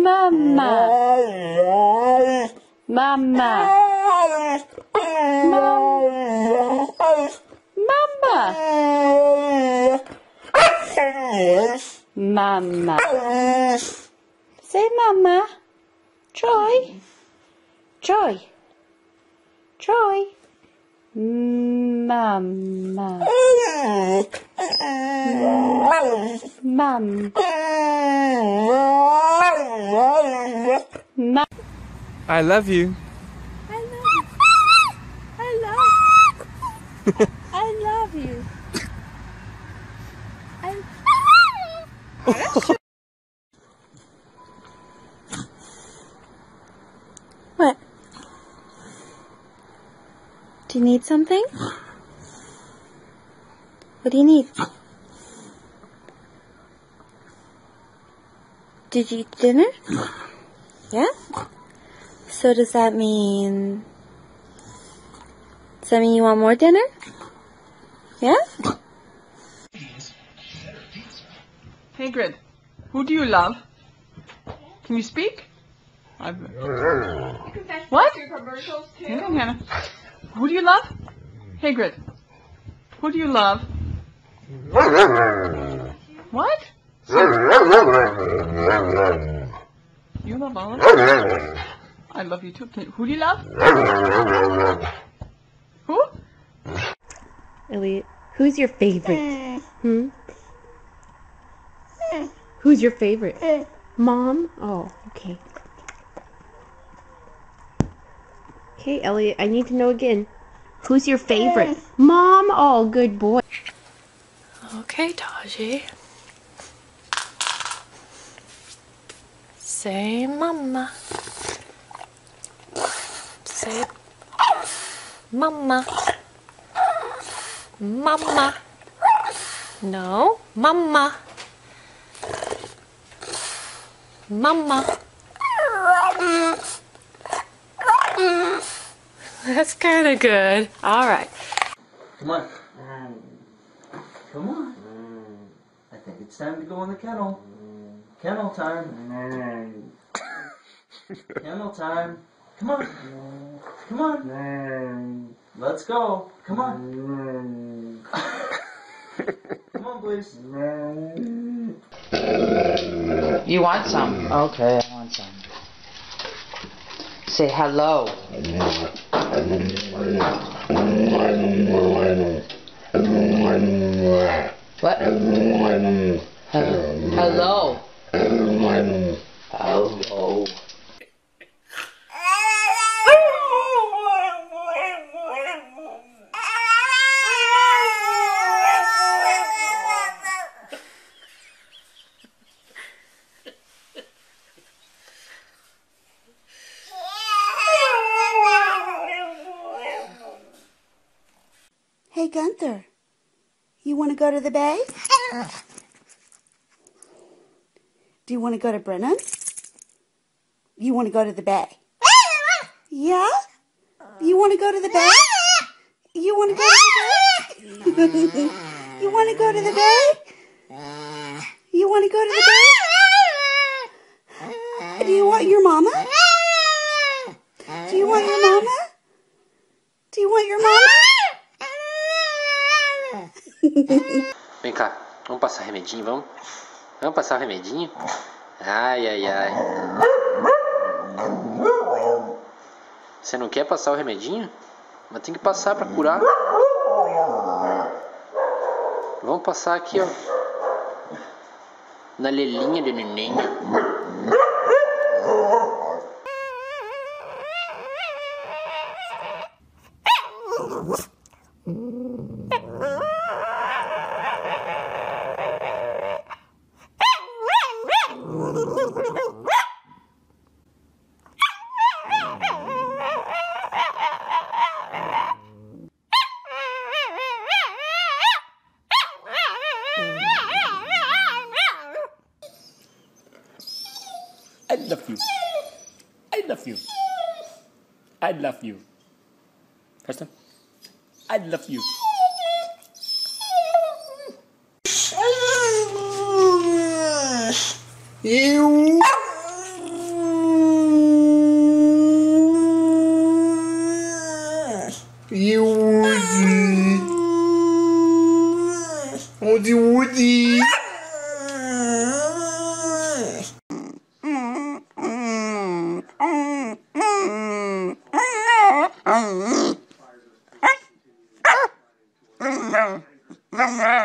Mama. Mama. Mama. Mama. Mama. Say mama. Joy. Joy. Joy. Mama. Mum. I love you. I love you. I love you. I love you. What? Do you need something? What do you need? Did you eat dinner? Yeah? So does that mean you want more dinner? Yeah? Hagrid, who do you love? Can you speak? What? Hannah. Who do you love? Hagrid, who do you love? What? You love all of them? I love you too. Who do you love? Who? Elliot, who's your favorite? Hmm? Who's your favorite? Mom? Oh, okay. Okay, Elliot, I need to know again. Who's your favorite? Mom? Oh, good boy. Okay, Taji. Say mama. Say mama. Mama. No, mama. Mama. That's kind of good. All right. Come on. Come on. I think it's time to go in the kennel. Kennel time. Kennel time. Come on. Come on. Let's go. Come on. Come on, please. You want some? Okay, I want some. Say hello. What? Hello. Hello. Hello. Hey, Gunther, you want to go to the bay? Do you want to go to Brennan? You want to go to the bay? Yeah? You want to go to the bay? You want to go to the bay? You want to go to the bay? You want to go to the bay? Do you want your mama? Do you want your mama? Do you want your mama? Vem cá, vamos passar remedinho, vamos? Vamos passar o remedinho? Ai, ai, ai. Você não quer passar o remedinho? Mas tem que passar pra curar. Vamos passar aqui, ó. Na lelinha do neném. I love you. I love you. I love you. First time. I love you. You. You Woody. Woody Woody. Hello? Hello?